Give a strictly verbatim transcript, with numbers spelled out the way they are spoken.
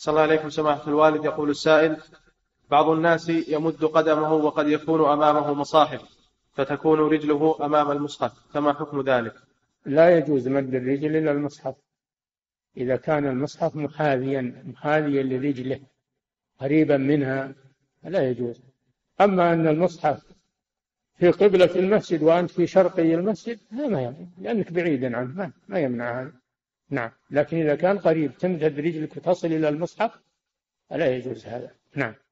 صلى الله عليكم سماحة الوالد. يقول السائل: بعض الناس يمد قدمه وقد يكون أمامه مصاحف فتكون رجله أمام المصحف، فما حكم ذلك؟ لا يجوز مد الرجل إلى المصحف إذا كان المصحف محاذيا محاذيا لرجله قريبا منها لا يجوز. أما أن المصحف في قبلة المسجد وأنت في شرقي المسجد لا ما يمنع، لأنك بعيدا عنه ما, ما يمنع هذا. نعم، لكن إذا كان قريب تمدد رجلك وتصل إلى المصحف فلا يجوز هذا. نعم.